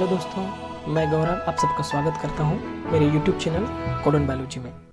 Hello दोस्तों, मैं गौरव आप सबका स्वागत करता हूँ मेरे YouTube चैनल कोडन बायोलॉजी में।